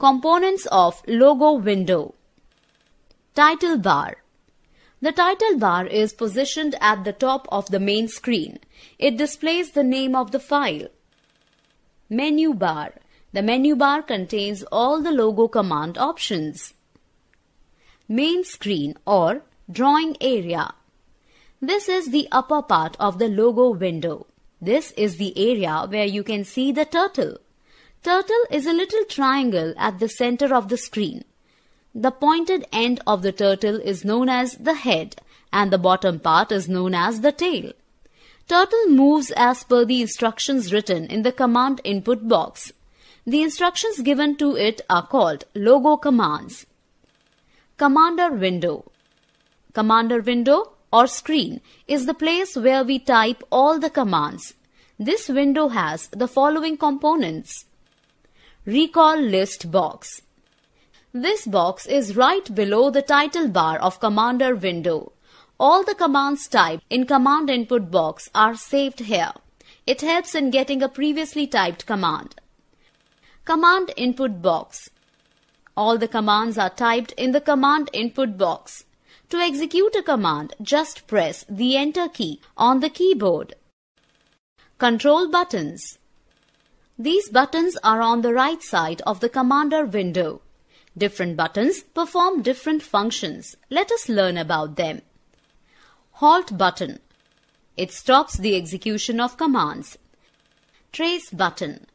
Components of logo window. Title bar. The title bar is positioned at the top of the main screen. It displays the name of the file. Menu bar. The menu bar contains all the logo command options. Main screen or drawing area. This is the upper part of the logo window. This is the area where you can see the turtle. Turtle is a little triangle at the center of the screen. The pointed end of the turtle is known as the head and the bottom part is known as the tail. Turtle moves as per the instructions written in the command input box. The instructions given to it are called logo commands. Commander window. Commander window or screen is the place where we type all the commands. This window has the following components. Recall list box. This box is right below the title bar of Commander window. All the commands typed in command input box are saved here. It helps in getting a previously typed command. Command input box. All the commands are typed in the command input box. To execute a command, just press the Enter key on the keyboard. Control buttons. These buttons are on the right side of the Commander window. Different buttons perform different functions. Let us learn about them. Halt button. It stops the execution of commands. Trace button.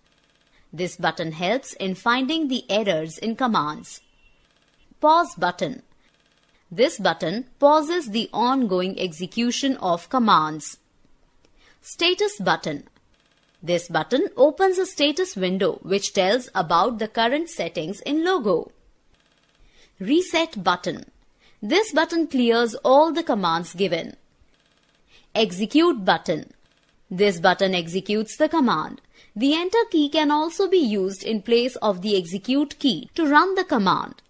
This button helps in finding the errors in commands. Pause button. This button pauses the ongoing execution of commands. Status button. This button opens a status window which tells about the current settings in LOGO. Reset button. This button clears all the commands given. Execute button. This button executes the command. The Enter key can also be used in place of the Execute key to run the command.